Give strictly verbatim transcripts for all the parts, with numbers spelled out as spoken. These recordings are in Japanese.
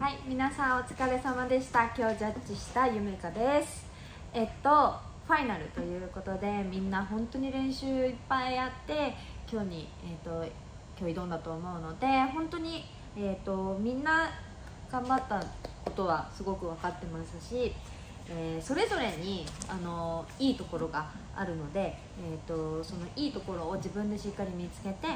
はい、皆さんお疲れ様でした。今日ジャッジしたゆめかです。えっとファイナルということで、みんな本当に練習いっぱいやって今日にえっと今日挑んだと思うので、本当にえっとみんな頑張ったことはすごく分かってますし、えー、それぞれにあのいいところがあるので、えっとそのいいところを自分でしっかり見つけて、え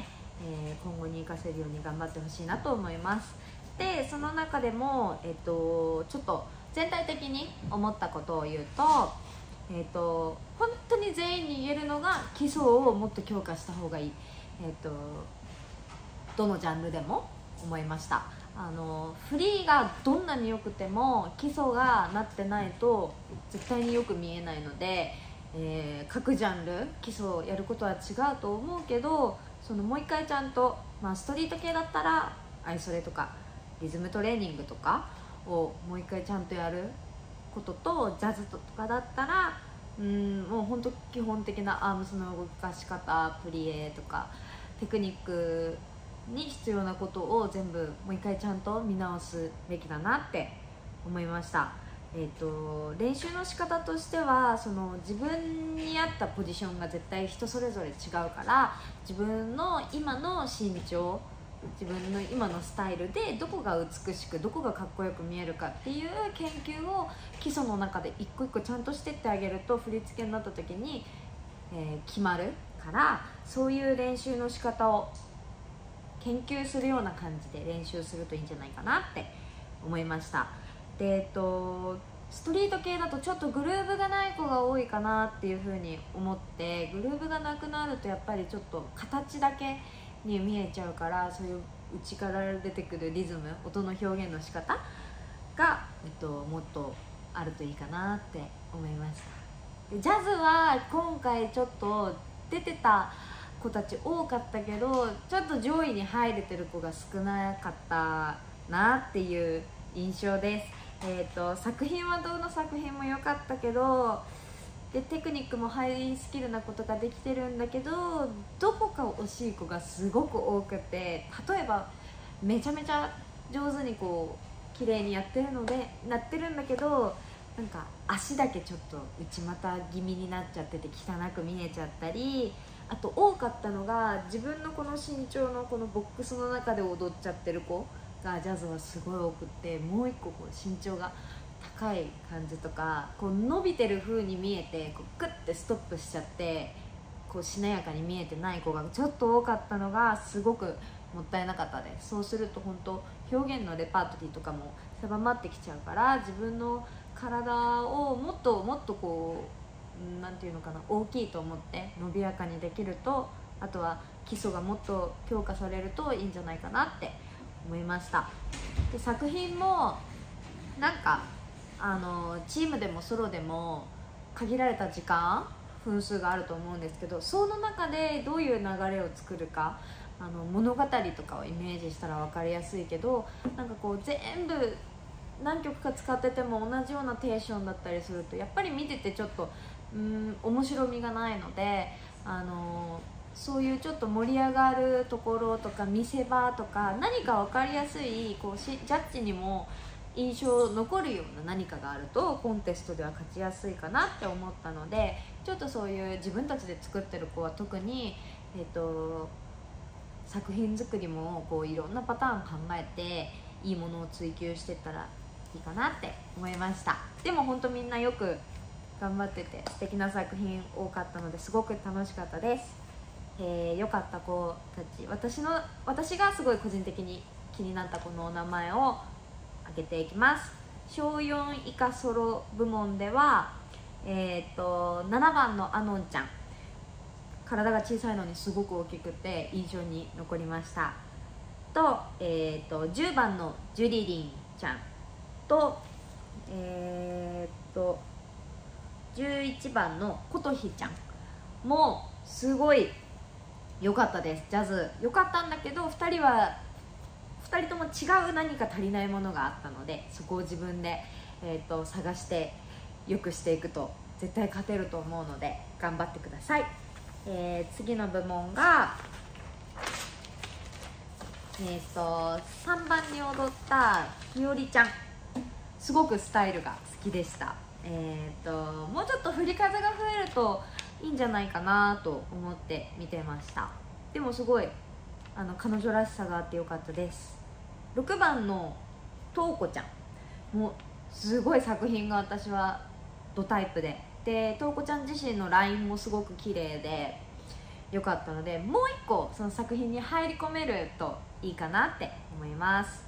ー、今後に活かせるように頑張ってほしいなと思います。でその中でも、えっと、ちょっと全体的に思ったことを言うと、えっと、本当に全員に言えるのが基礎をもっと強化した方がいい、えっと、どのジャンルでも思いました。あのフリーがどんなに良くても基礎がなってないと絶対によく見えないので、えー、各ジャンル基礎をやることは違うと思うけど、そのもう一回ちゃんと、まあ、ストリート系だったらアイソレとかリズムトレーニングとかをもう一回ちゃんとやることと、ジャズとかだったらうーんもう本当基本的なアームスの動かし方、プリエとかテクニックに必要なことを全部もう一回ちゃんと見直すべきだなって思いました。えっと練習の仕方としては、その自分に合ったポジションが絶対人それぞれ違うから、自分の今の身長、自分の今のスタイルでどこが美しくどこがかっこよく見えるかっていう研究を基礎の中で一個一個ちゃんとしてってあげると、振り付けになった時に、えー、決まるから、そういう練習の仕方を研究するような感じで練習するといいんじゃないかなって思いました。で、えっと、ストリート系だとちょっとグルーブがない子が多いかなっていうふうに思って、グルーブがなくなるとやっぱりちょっと形だけに見えちゃうから、そういう内から出てくるリズム、音の表現の仕方が、えっと、もっとあるといいかなって思いました。でジャズは今回ちょっと出てた子たち多かったけど、ちょっと上位に入れてる子が少なかったなっていう印象です。えっと作品はどの作品も良かったけど、でテクニックもハイスキルなことができてるんだけど、どこか惜しい子がすごく多くて、例えばめちゃめちゃ上手にこう綺麗にやってるのでなってるんだけど、なんか足だけちょっと内股気味になっちゃってて汚く見えちゃったり、あと多かったのが自分のこの身長のこのボックスの中で踊っちゃってる子がジャズはすごい多くて、もう一個こう身長が高い感じとか、こう伸びてる風に見えてこうグッてストップしちゃって、こうしなやかに見えてない子がちょっと多かったのがすごくもったいなかったです。そうすると本当表現のレパートリーとかも狭まってきちゃうから、自分の体をもっともっとこう何て言うのかな、大きいと思って伸びやかにできると、あとは基礎がもっと強化されるといいんじゃないかなって思いました。で作品もなんかあのチームでもソロでも限られた時間分数があると思うんですけど、その中でどういう流れを作るか、あの物語とかをイメージしたら分かりやすいけど、なんかこう全部何曲か使ってても同じようなテンションだったりすると、やっぱり見ててちょっとうーん面白みがないので、あのそういうちょっと盛り上がるところとか見せ場とか、何か分かりやすいこうしジャッジにも印象残るような何かがあるとコンテストでは勝ちやすいかなって思ったので、ちょっとそういう自分たちで作ってる子は特に、えー、と作品作りもこういろんなパターン考えていいものを追求していったらいいかなって思いました。でも本当みんなよく頑張ってて素敵な作品多かったので、すごく楽しかったです。えー、よかった子たち、私の私がすごい個人的に気になった子のお名前を上げていきます。しょうよん以下ソロ部門では、えー、とななばんのあのんちゃん、体が小さいのにすごく大きくて印象に残りました。 と,、えー、とじゅうばんのジュリリンちゃんと,、えー、とじゅういちばんのことひちゃんもすごい良かったです。ジャズ良かったんだけど、ふたりはふたりとも違う何か足りないものがあったので、そこを自分で、えー、と探してよくしていくと絶対勝てると思うので頑張ってください。えー、次の部門がえー、とさんばんに踊ったひよりちゃん、すごくスタイルが好きでした。えー、ともうちょっと振り風が増えるといいんじゃないかなと思って見てました。でもすごいあの彼女らしさがあってよかったです。ろくばんのとうこちゃんもすごい作品が私はドタイプで、でとうこちゃん自身のラインもすごく綺麗で良かったので、もう一個その作品に入り込めるといいかなって思います。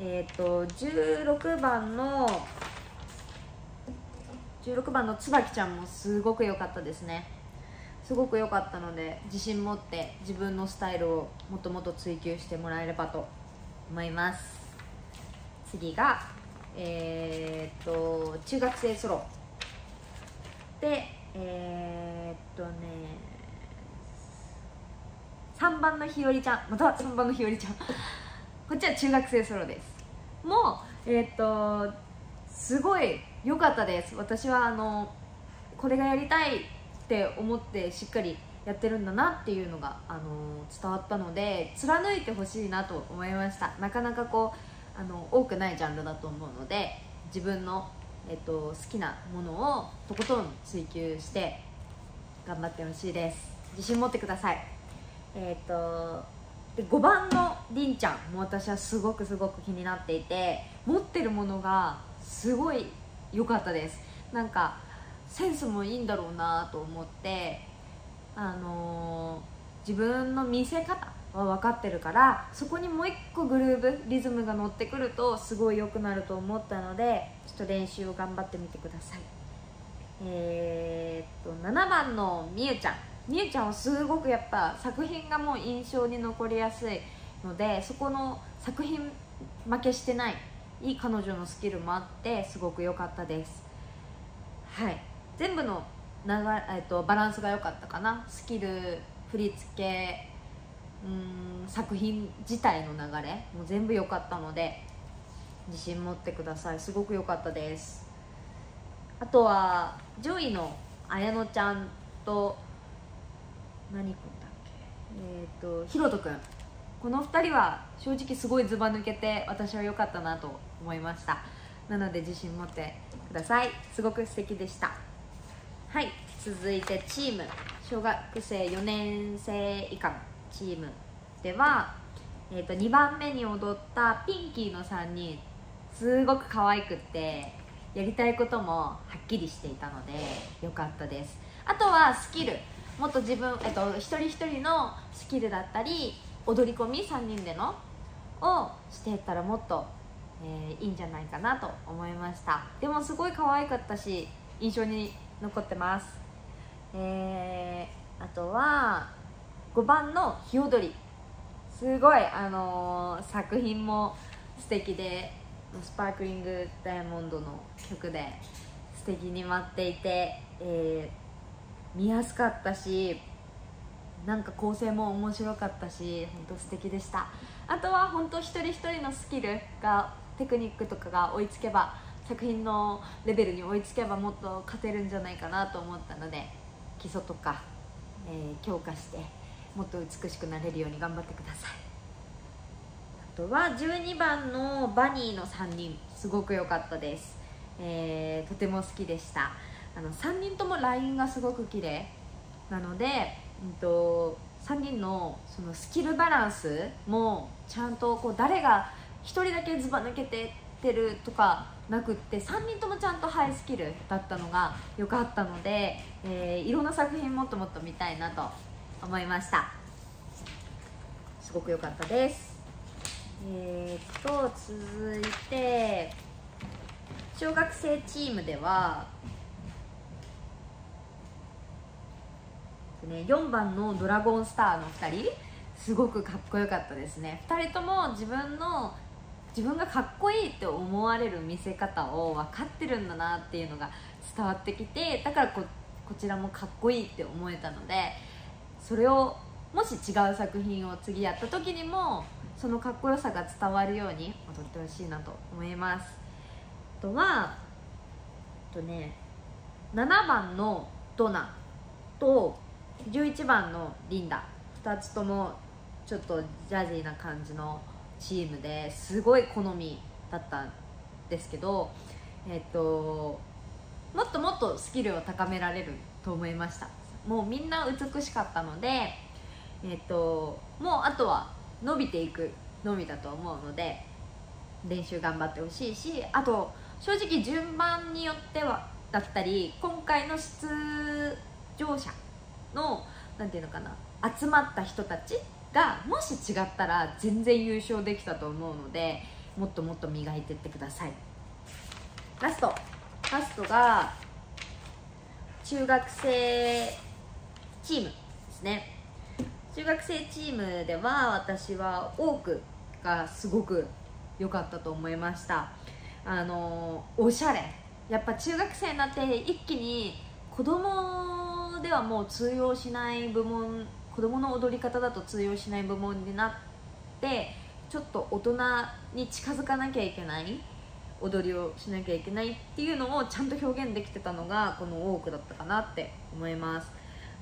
えっとじゅうろくばんのじゅうろくばんのつばきちゃんもすごく良かったですね。すごく良かったので、自信持って自分のスタイルをもっともっと追求してもらえればと思います。次がえー、っと中学生ソロで、えー、っとねさんばんのひよりちゃん、またさんばんのひよりちゃんこっちは中学生ソロです。もうえー、っとすごい良かったです。私はあのこれがやりたいって思ってしっかりやってるんだなっていうのがあの伝わったので、貫いてほしいなと思いました。なかなかこうあの多くないジャンルだと思うので、自分の、えっと、好きなものをとことん追求して頑張ってほしいです。自信持ってください。えっとでごばんのりんちゃんも私はすごくすごく気になっていて、持ってるものがすごい良かったです。なんかセンスもいいんだろうなと思って、あのー、自分の見せ方は分かってるから、そこにもう一個グルーブリズムが乗ってくるとすごい良くなると思ったので、ちょっと練習を頑張ってみてください。えー、っとななばんのみゆちゃん、みゆちゃんはすごくやっぱ作品がもう印象に残りやすいので、そこの作品負けしてない、いい彼女のスキルもあってすごく良かったです。はい、全部のえっと、バランスが良かったかな。スキル、振り付け、うーん、作品自体の流れもう全部良かったので、自信持ってください。すごく良かったです。あとは上位の綾乃ちゃんと何君だっけ、えー、っとひろと君、このふたりは正直すごいずば抜けて私は良かったなと思いました。なので自信持ってください。すごく素敵でした。はい、続いてチーム、小学生よねん生以下のチームでは、えー、とにばんめに踊ったピンキーのさんにん、すごく可愛くってやりたいこともはっきりしていたので良かったです。あとはスキル、もっと自分、えー、と一人一人のスキルだったり踊り込みさんにんでのをしていったらもっと、えー、いいんじゃないかなと思いました。でもすごい可愛かったし印象に残ってます。えー、あとはごばんの「ひよどり」、すごい、あのー、作品も素敵で、スパークリングダイヤモンドの曲で素敵に舞っていて、えー、見やすかったし、なんか構成も面白かったし、本当素敵でした。あとは本当一人一人のスキルが、テクニックとかが追いつけば、作品のレベルに追いつけばもっと勝てるんじゃないかなと思ったので、基礎とか、えー、強化してもっと美しくなれるように頑張ってください。あとはじゅうにばんのバニーのさんにん、すごく良かったです。えー、とても好きでした。あのさんにんともラインがすごく綺麗なので、うんと、さんにんのそのスキルバランスもちゃんとこう、誰がひとりだけずば抜けてってるとかなくって、さんにんともちゃんとハイスキルだったのが良かったので、えー、いろんな作品もっともっと見たいなと思いました。すごく良かったです。えー、っと続いて小学生チームでは、ね、よんばんのドラゴンスターのふたり、すごくかっこよかったですね。ふたりとも自分の自分がかっこいいって思われる見せ方を分かってるんだなっていうのが伝わってきて、だから こ, こちらもかっこいいって思えたので、それをもし違う作品を次やった時にもそのかっこよさが伝わるように踊ってほしいなと思います。あとはあと、ね、ななばんのドナとじゅういちばんのリンダ、ふたつともちょっとジャジーな感じのチームですごい好みだったんですけど、えっともっともっとスキルを高められると思いました。もうみんな美しかったので、えっともうあとは伸びていくのみだと思うので練習頑張ってほしいし、あと正直順番によってはだったり今回の出場者のなんていうのかな、集まった人たちがもし違ったら全然優勝できたと思うので、もっともっと磨いていってください。ラストラストが中学生チームですね。中学生チームでは私は多くがすごく良かったと思いました。あのおしゃれ、やっぱ中学生になって一気に子供ではもう通用しない部門、子供の踊り方だと通用しない部門になってちょっと大人に近づかなきゃいけない踊りをしなきゃいけないっていうのをちゃんと表現できてたのがこの多くだったかなって思います。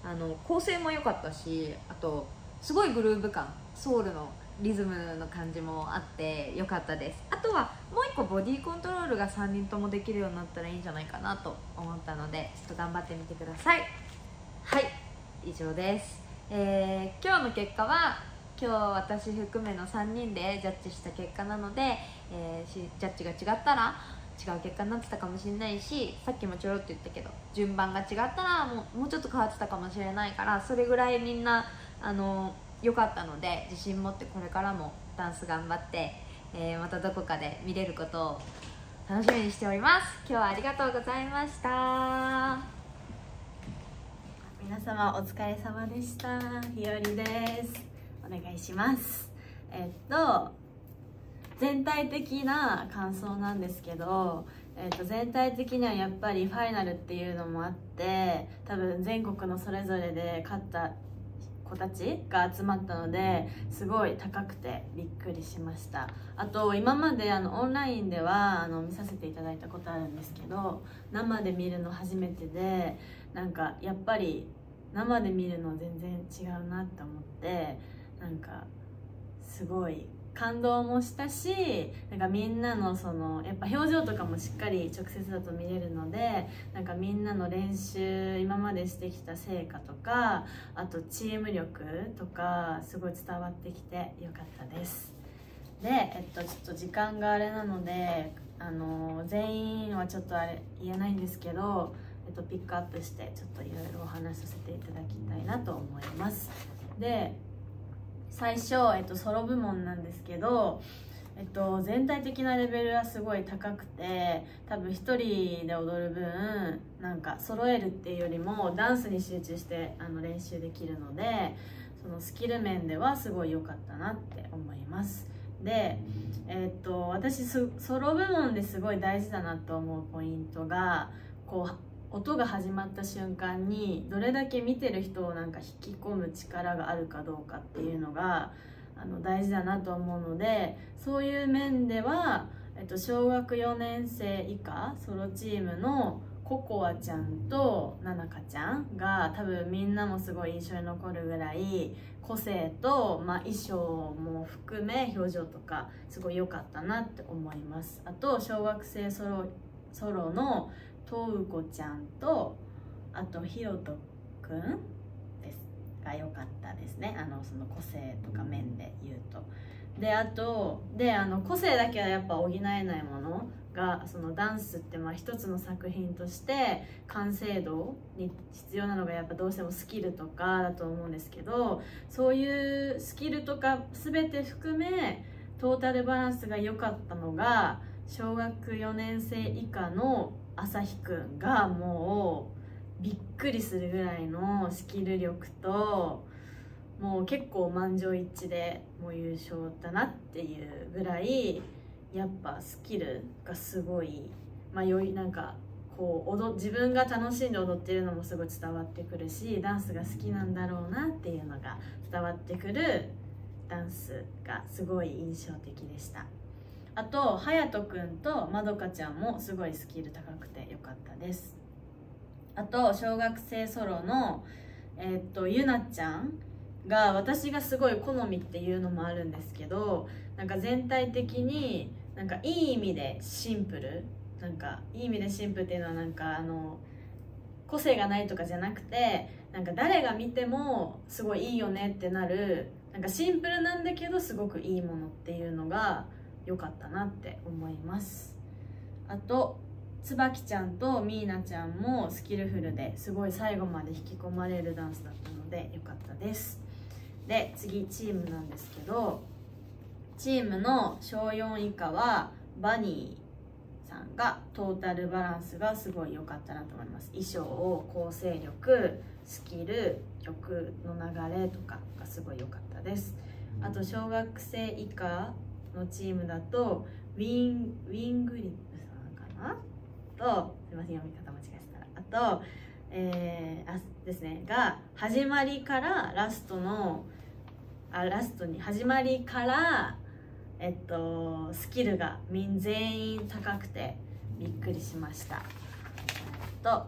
あの構成も良かったし、あとすごいグルーヴ感、ソウルのリズムの感じもあって良かったです。あとはもういっこボディコントロールがさんにんともできるようになったらいいんじゃないかなと思ったので、ちょっと頑張ってみてください。はい、以上です。えー、今日の結果は今日私含めのさんにんでジャッジした結果なので、えー、ジャッジが違ったら違う結果になってたかもしれないし、さっきもちょろっと言ったけど順番が違ったらもう、もうちょっと変わってたかもしれないから、それぐらいみんなあの良かったので自信持ってこれからもダンス頑張って、えー、またどこかで見れることを楽しみにしております。今日はありがとうございました。皆様お疲れ様でした。ひよりです。お願いします。えっと全体的な感想なんですけど、えっと、全体的にはやっぱりファイナルっていうのもあって、多分全国のそれぞれで勝った子たちが集まったのですごい高くてびっくりしました。あと今まであのオンラインではあの見させていただいたことあるんですけど、生で見るの初めてで、なんかやっぱり生で見るの全然違うなって思って、なんかすごい感動もしたし、なんかみんなのそのやっぱ表情とかもしっかり直接だと見れるので、なんかみんなの練習今までしてきた成果とか、あとチーム力とかすごい伝わってきてよかったです。で、えっと、ちょっと時間があれなのであの全員はちょっとあれ言えないんですけど、えっと、ピックアップしてちょっといろいろお話しさせていただきたいなと思います。で最初、えっと、ソロ部門なんですけど、えっと、全体的なレベルはすごい高くて、多分ひとりで踊る分なんか揃えるっていうよりもダンスに集中してあの練習できるので、そのスキル面ではすごい良かったなって思います。で、えっと、私ソロ部門ですごい大事だなと思うポイントが、こう音が始まった瞬間にどれだけ見てる人をなんか引き込む力があるかどうかっていうのがあの大事だなと思うので、そういう面では、えっと、小学よねん生以下ソロチームのココアちゃんとななかちゃんが多分みんなもすごい印象に残るぐらい個性と、まあ、衣装も含め表情とかすごい良かったなって思います。あと小学生ソロ、ソロのとうこちゃんとあとひろとくんですが良かったですね。あのその個性とか面で言うと。であとであの個性だけはやっぱ補えないものが、そのダンスってまあ一つの作品として完成度に必要なのがやっぱどうしてもスキルとかだと思うんですけど、そういうスキルとか全て含めトータルバランスが良かったのが小学よねん生以下のあさひくんがもうびっくりするぐらいのスキル力と、もう結構満場一致でもう優勝だなっていうぐらいやっぱスキルがすごい、まあ、よりなんかこう踊自分が楽しんで踊ってるのもすごい伝わってくるし、ダンスが好きなんだろうなっていうのが伝わってくるダンスがすごい印象的でした。あとはやとくんとまどかちゃんもすごいスキル高くてよかったです。あと小学生ソロのえー、っとゆなちゃんが私がすごい好みっていうのもあるんですけど、なんか全体的になんかいい意味でシンプル、なんかいい意味でシンプルっていうのはなんかあの個性がないとかじゃなくて、なんか誰が見てもすごいいいよねってなる、なんかシンプルなんだけどすごくいいものっていうのが良かったなって思います。あとつばきちゃんとみーなちゃんもスキルフルですごい最後まで引き込まれるダンスだったので良かったです。で次チームなんですけど、チームのしょうよん以下はバニーさんがトータルバランスがすごい良かったなと思います。衣装、構成力、スキル、曲の流れとかがすごい良かったです。あと小学生以下のチームだとウィンウィングリップさんかなと、すいません読み方間違えたら、あとえー、あですねが始まりからラストのあラストに始まりからえっとスキルがみん全員高くてびっくりしました。えっと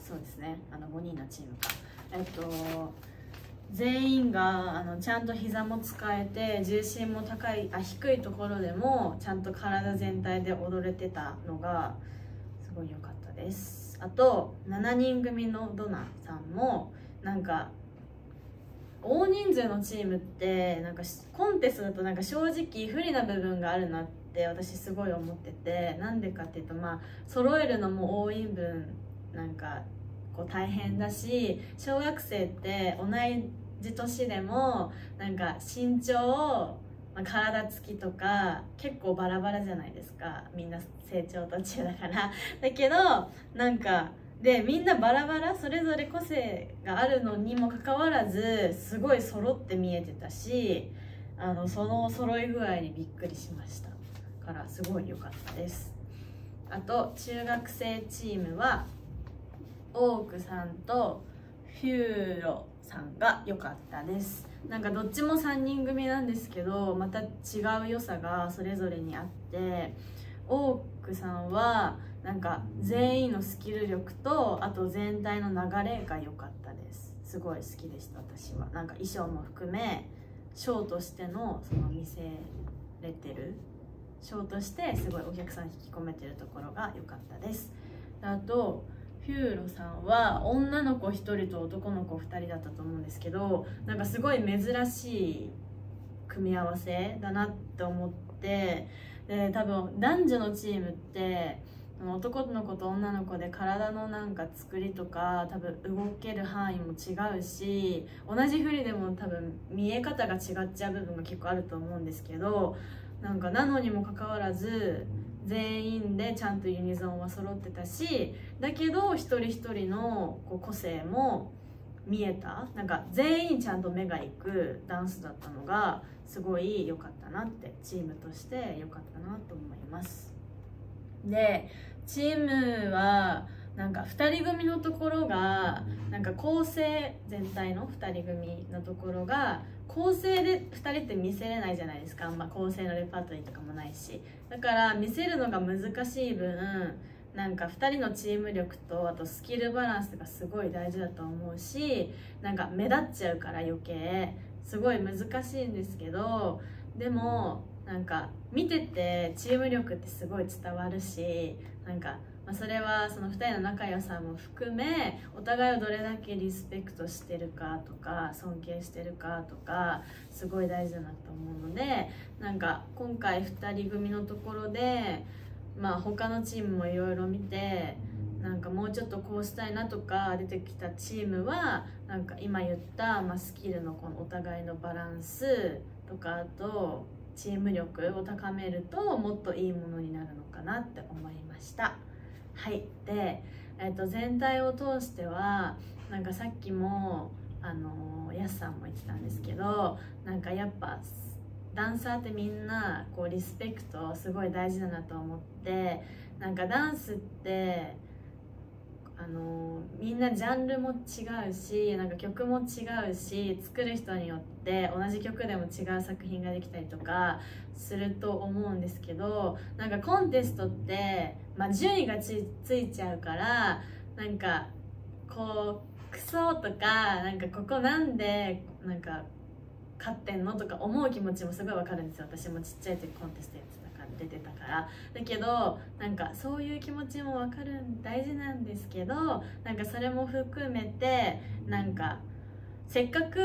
そうですね、あのごにんのチームか、えっと、全員があのちゃんと膝も使えて重心も高いあ低いところでもちゃんと体全体で踊れてたのがすごい良かったです。あとしちにんぐみのドナさんもなんか大人数のチームってなんかコンテストだとなんか正直不利な部分があるなって私すごい思ってて、なんでかっていうとまあ揃えるのも多い分なんかこう大変だし、小学生って同じ年でもなんか身長、まあ、体つきとか結構バラバラじゃないですか、みんな成長途中だからだけどなんかでみんなバラバラそれぞれ個性があるのにもかかわらずすごい揃って見えてたし、あのその揃い具合にびっくりしましたからすごい良かったです。あと中学生チームはオークさんとフューロさんが良かったです。なんかどっちもさんにんぐみなんですけどまた違う良さがそれぞれにあって、オークさんはなんか全員のスキル力とあと全体の流れが良かったです。すごい好きでした私は。なんか衣装も含めショーとしてのその見せれてるショーとしてすごいお客さん引き込めてるところが良かったです。あとフューロさんは女の子ひとりと男の子ふたりだったと思うんですけど、なんかすごい珍しい組み合わせだなって思って、で多分男女のチームって男の子と女の子で体のなんか作りとか多分動ける範囲も違うし、同じ振りでも多分見え方が違っちゃう部分が結構あると思うんですけど、なんかなのにもかかわらず全員でちゃんとユニゾンは揃ってたし、だけど一人一人のこう個性も見えた、なんか全員ちゃんと目がいくダンスだったのがすごい良かったなって、チームとして良かったなと思います。でチームはなんかふたりぐみのところがなんか構成全体のふたりぐみのところが構成でふたりって見せれないじゃないですか、あんま構成のレパートリーとかもないし、だから見せるのが難しい分なんかふたりのチーム力とあとスキルバランスがすごい大事だと思うし、なんか目立っちゃうから余計すごい難しいんですけど、でもなんか見ててチーム力ってすごい伝わるし、なんかそれはそのふたりの仲良さも含めお互いをどれだけリスペクトしてるかとか尊敬してるかとかすごい大事だなと思うので、なんか今回ふたりぐみのところでまあ他のチームもいろいろ見て、なんかもうちょっとこうしたいなとか出てきたチームはなんか今言ったまあスキルのこのお互いのバランスとかあとチーム力を高めるともっといいものになるのかなって思いました。はい、で、えー、と全体を通してはなんかさっきもあのやすさんも言ってたんですけど、なんかやっぱダンサーってみんなこうリスペクトすごい大事だなと思って、なんかダンスってあのみんなジャンルも違うし、なんか曲も違うし、作る人によって同じ曲でも違う作品ができたりとかすると思うんですけど、なんかコンテストって、まあ、順位がついちゃうから、なんかこうクソとか、なんかここなんでなんか勝ってんのとか思う気持ちもすごいわかるんですよ。私もちっちゃい時コンテストやってたから、出てたからだけど、なんかそういう気持ちもわかる、大事なんですけど、なんかそれも含めて、なんかせっかく、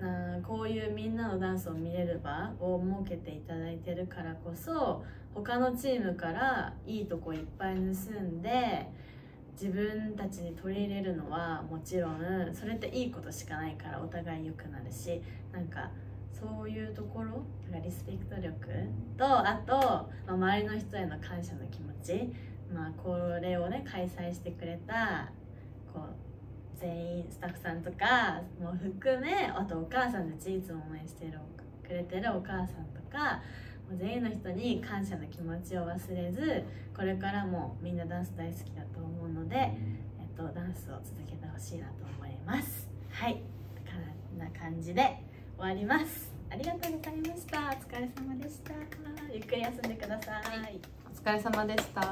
うん、こういうみんなのダンスを見れる場を設けていただいてるからこそ、他のチームからいいとこいっぱい盗んで自分たちに取り入れるのはもちろんそれっていいことしかないから、お互い良くなるし、なんかそういうところ、なんかリスペクト力と、あと、まあ、周りの人への感謝の気持ち、まあ、これをね開催してくれたこう全員スタッフさんとかも含め、あとお母さんたち、いつも応援してるくれてるお母さんとか。全員の人に感謝の気持ちを忘れず、これからもみんなダンス大好きだと思うので、えっと、ダンスを続けてほしいなと思います。はい、こんな感じで終わります。ありがとうございました。お疲れ様でした。ゆっくり休んでください、はい、お疲れ様でした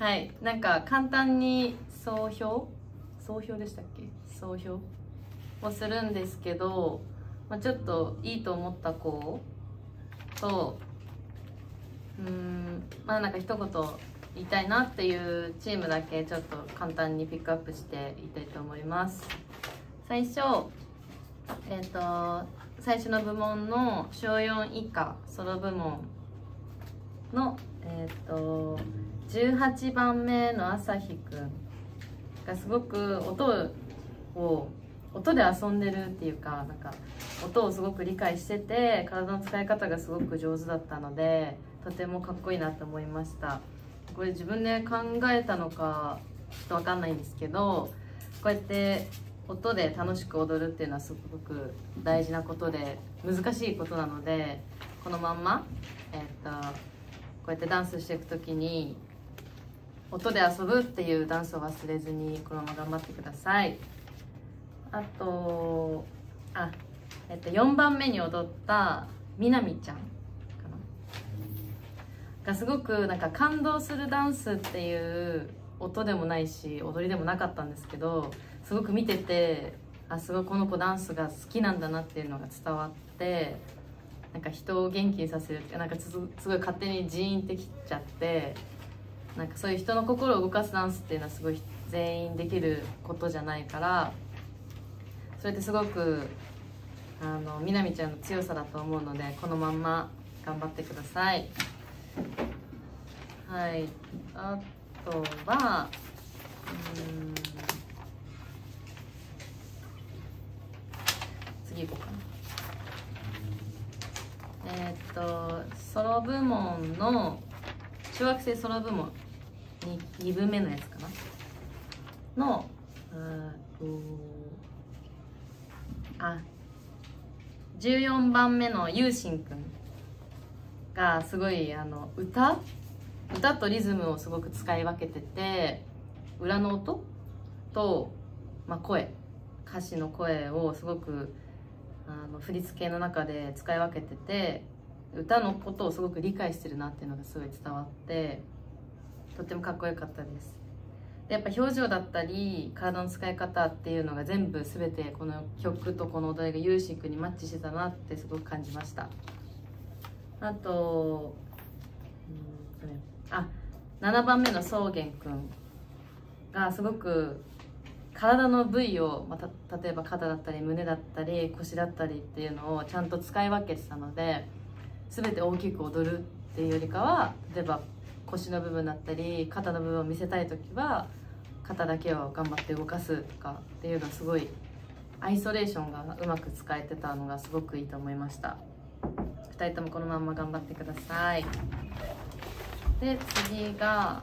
はい、なんか簡単に総評総評でしたっけ総評をするんですけど、まあちょっといいと思った子と、うーん、まあなんか一言言いたいなっていうチームだけちょっと簡単にピックアップしていきたいと思います。最初、えっと、最初の部門の小よん以下ソロ部門の、えっと、じゅうはちばんめのあさひくんがすごく音を音で遊んでるっていうか、なんか音をすごく理解してて、体の使い方がすごく上手だったので、とてもかっこいいなと思いました。これ自分で考えたのかちょっと分かんないんですけど、こうやって音で楽しく踊るっていうのはすごく大事なことで難しいことなので、このまんま、えー、っとこうやってダンスしていく時に音で遊ぶっていうダンスを忘れずに、このまま頑張ってください。あと、あ、えっと、よんばんめに踊ったみなみちゃんかながすごくなんか感動するダンスっていう音でもないし踊りでもなかったんですけど、すごく見てて、あ、すごいこの子ダンスが好きなんだなっていうのが伝わって、なんか人を元気にさせるって、なんかすごい勝手にジーンってきちゃって、なんかそういう人の心を動かすダンスっていうのはすごい全員できることじゃないから、それってすごくあのみなみちゃんの強さだと思うので、このまんま頑張ってください。はい、あとはうーん次行こうかな。えー、っとソロ部門の小学生ソロ部門ににぶんめのやつかなのうんあじゅうよんばんめのゆうしんくんがすごいあの歌歌とリズムをすごく使い分けてて、裏の音と、まあ、声歌詞の声をすごくあの振り付けの中で使い分けてて、歌のことをすごく理解してるなっていうのがすごい伝わって、とってもかっこよかったです。やっぱ表情だったり体の使い方っていうのが全部全てこの曲とこの踊りがゆうしんくんにマッチしてたなってすごく感じました。あとあななばんめのそうげんくんがすごく体の部位を、まあ、た例えば肩だったり胸だったり腰だったりっていうのをちゃんと使い分けてたので、全て大きく踊るっていうよりかは、例えば腰の部分だったり肩の部分を見せたい時は肩だけを頑張って動かすとかっていうのは、すごいアイソレーションがうまく使えてたのがすごくいいと思いました。ふたりともこのまんま頑張ってください。で次が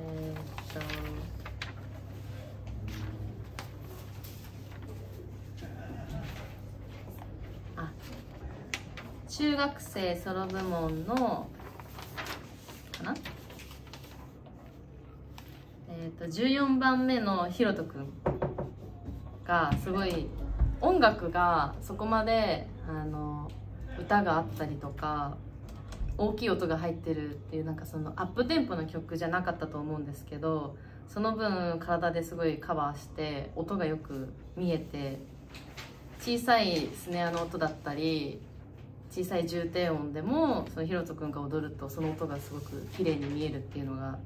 えー、っとあ中学生ソロ部門のかなじゅうよんばんめのひろとくんがすごい音楽がそこまであの歌があったりとか大きい音が入ってるっていうなんかそのアップテンポの曲じゃなかったと思うんですけど、その分体ですごいカバーして音がよく見えて、小さいスネアの音だったり小さい重低音でもそのひろとくんが踊るとその音がすごく綺麗に見えるっていうのが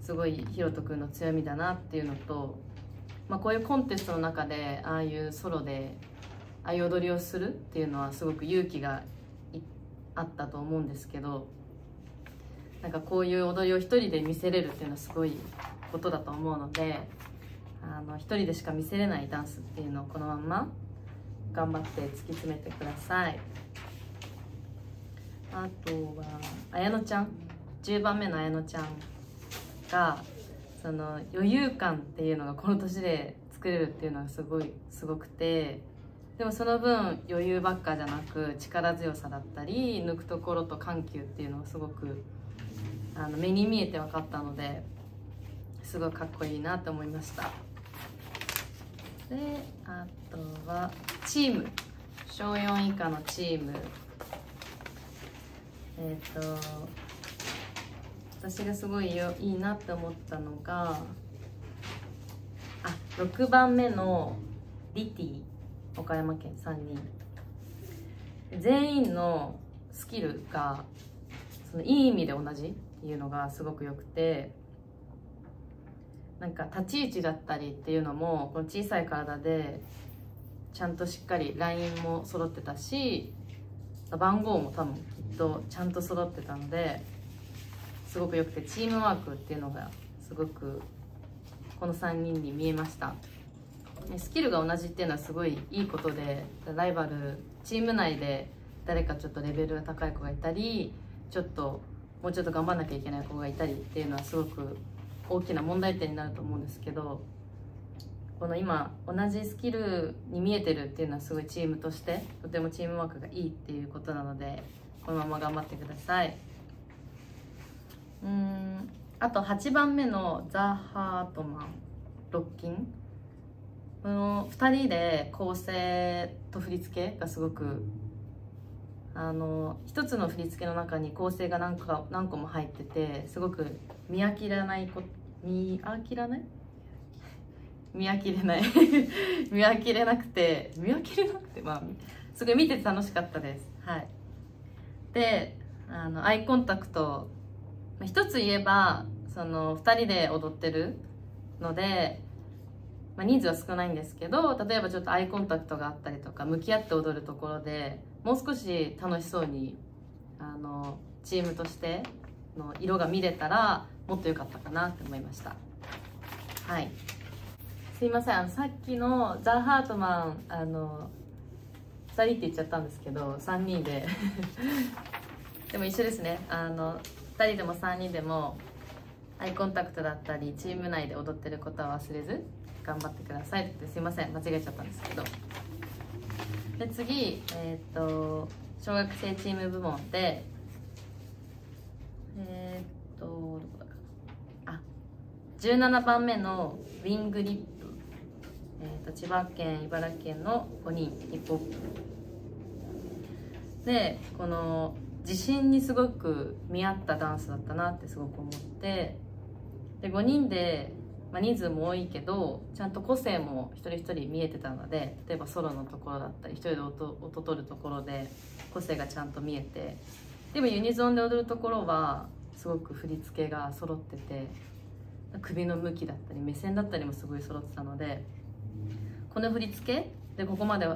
すごいひろとくんの強みだなっていうのと、まあ、こういうコンテストの中でああいうソロでああいう踊りをするっていうのはすごく勇気があったと思うんですけど、なんかこういう踊りを一人で見せれるっていうのはすごいことだと思うので、あの一人でしか見せれないダンスっていうのをこのまんま頑張って突き詰めてください。あとは綾乃ちゃん、じゅうばんめの綾乃ちゃんがその余裕感っていうのがこの年で作れるっていうのがすごいすごくて、でもその分余裕ばっかじゃなく力強さだったり抜くところと緩急っていうのがすごくあの目に見えて分かったので、すごいかっこいいなと思いました。であとはチーム、小よん以下のチーム、えっと私がすごいよいいなって思ったのが、あろくばんめのリティ、岡山県さんにん全員のスキルがそのいい意味で同じっていうのがすごくよくて、なんか立ち位置だったりっていうのもこの小さい体でちゃんとしっかりラインも揃ってたし番号も多分きっとちゃんと揃ってたのですごくよくて、チームワークっていうのがすごくこのさんにんに見えました。スキルが同じっていうのはすごいいいことで、ライバルチーム内で誰かちょっとレベルが高い子がいたりちょっともうちょっと頑張んなきゃいけない子がいたりっていうのはすごく大きな問題点になると思うんですけど、この今同じスキルに見えてるっていうのはすごいチームとしてとてもチームワークがいいっていうことなので、このまま頑張ってください。うーんあとはちばんめのザ・ハートマン、ロッキン、このふたりで構成と振り付けがすごくあのひとつの振り付けの中に構成が何か何個も入っててすごく見飽きらないこ見飽きらない見飽きれない見飽きれなくて見飽きれなくてまあすごい見てて楽しかったです。はい。であのアイコンタクト一つ言えばそのふたりで踊ってるので、まあ、人数は少ないんですけど、例えばちょっとアイコンタクトがあったりとか向き合って踊るところでもう少し楽しそうにあのチームとしての色が見れたらもっと良かったかなって思いました。はい。すいません、あのさっきのザ・ハートマンあのふたりって言っちゃったんですけどさんにんででも一緒ですね。あのふたりでもさんにんでもアイコンタクトだったりチーム内で踊ってることは忘れず頑張ってくださいって、すいません間違えちゃったんですけど。で次、えー、と小学生チーム部門でえっ、ー、とどこだかあじゅうななばんめのウィングリップ、えー、と千葉県茨城県のごにんヒップホップで、この自信にすごく見合ったダンスだったなってすごく思って、でごにんで、まあ、人数も多いけどちゃんと個性も一人一人見えてたので、例えばソロのところだったり一人で音を取るところで個性がちゃんと見えて、でもユニゾンで踊るところはすごく振り付けが揃ってて首の向きだったり目線だったりもすごい揃ってたので、この振り付けでここまで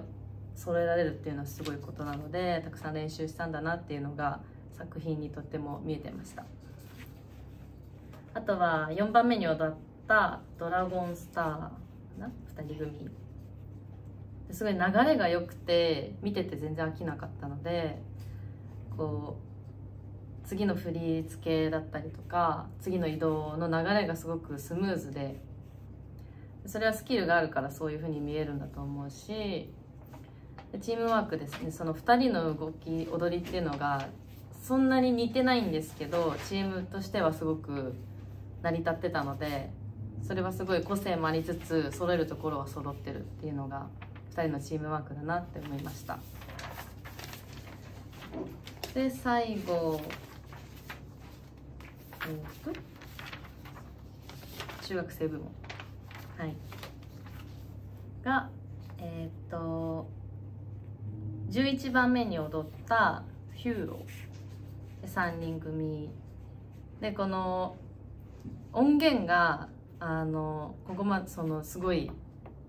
揃えられるっていうのはすごいことなので、たくさん練習したんだなっていうのが作品にとっても見えてました。あとはよんばんめに踊ったドラゴンスターかな、ふたり組すごい流れが良くて見てて全然飽きなかったので、こう次の振り付けだったりとか次の移動の流れがすごくスムーズで、それはスキルがあるからそういう風に見えるんだと思うし、チームワークですね、そのふたりの動き踊りっていうのがそんなに似てないんですけどチームとしてはすごく成り立ってたので、それはすごい個性もありつつ揃えるところは揃ってるっていうのがふたりのチームワークだなって思いました。で最後、えっと、中学生部門、はい、がえっとじゅういちばんめに踊った「ヒューロー」さんにん組で、この音源があのここまでそのすごい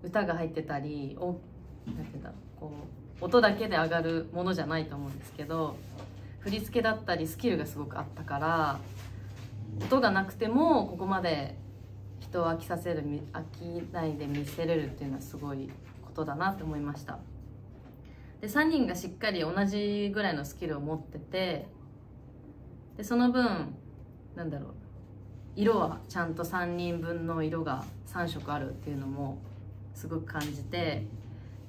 歌が入ってたり、おなんていうんだろう、こう音だけで上がるものじゃないと思うんですけど、振り付けだったりスキルがすごくあったから、音がなくてもここまで人を飽きさせる、飽きないで見せれるっていうのはすごいことだなって思いました。でさんにんがしっかり同じぐらいのスキルを持ってて、でその分なんだろう、色はちゃんとさんにんぶんの色がさんしょくあるっていうのもすごく感じて、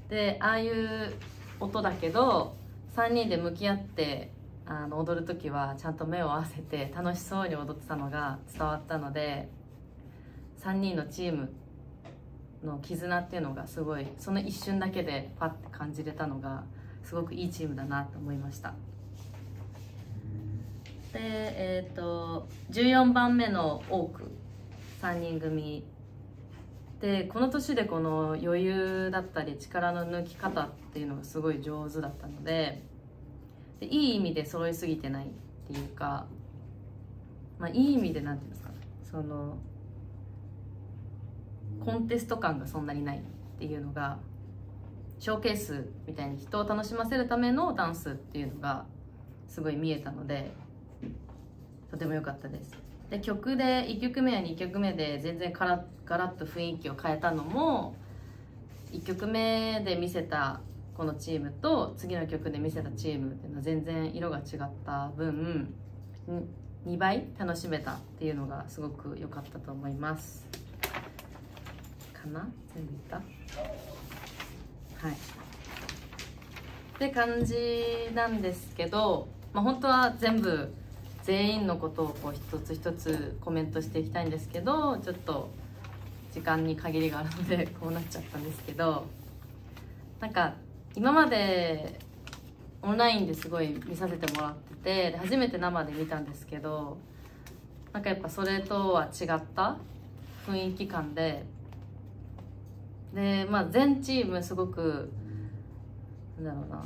でああいう音だけどさんにんで向き合ってあの踊る時はちゃんと目を合わせて楽しそうに踊ってたのが伝わったので、さんにんのチームの絆っていうのがすごいその一瞬だけでパッて感じれたのがすごくいいチームだなと思いました。でえー、とじゅうよんばんめのオークさんにん組で、この年でこの余裕だったり力の抜き方っていうのがすごい上手だったの で, でいい意味で揃いすぎてないっていうか、まあ、いい意味でなんていうんですかね、そのコンテスト感がそんなにないっていうのが、ショーケースみたいに人を楽しませるためのダンスっていうのがすごい見えたので。とても良かったです。で曲でいっきょくめやにきょくめで全然ガラッと雰囲気を変えたのも、いっきょくめで見せたこのチームと次の曲で見せたチームっていうのは全然色が違った分にばい楽しめたっていうのがすごく良かったと思います。かな、全部いった、はいって感じなんですけど、まあ、本当は全部全員のことをこう一つ一つコメントしていきたいんですけど、ちょっと時間に限りがあるのでこうなっちゃったんですけど、なんか今までオンラインですごい見させてもらってて、初めて生で見たんですけど、なんかやっぱそれとは違った雰囲気感で、でまあ全チームすごくなんだろうな、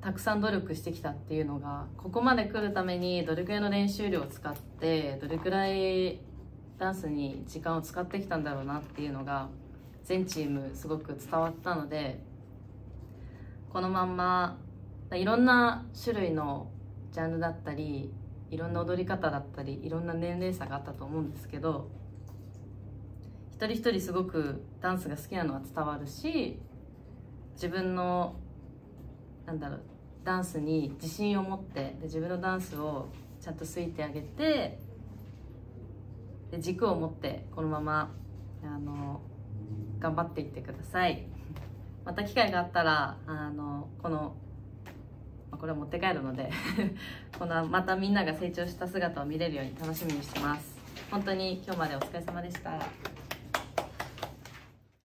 たくさん努力してきたっていうのが、ここまで来るためにどれくらいの練習量を使ってどれくらいダンスに時間を使ってきたんだろうなっていうのが全チームすごく伝わったので、このまんまいろんな種類のジャンルだったりいろんな踊り方だったりいろんな年齢差があったと思うんですけど、一人一人すごくダンスが好きなのは伝わるし、自分のなんだろうダンスに自信を持って、で自分のダンスをちゃんと好いてあげて、で軸を持ってこのままあの頑張っていってください。また機会があったらあのこの、まあ、これは持って帰るのでこのまたみんなが成長した姿を見れるように楽しみにしてます。本当に今日までお疲れ様でした。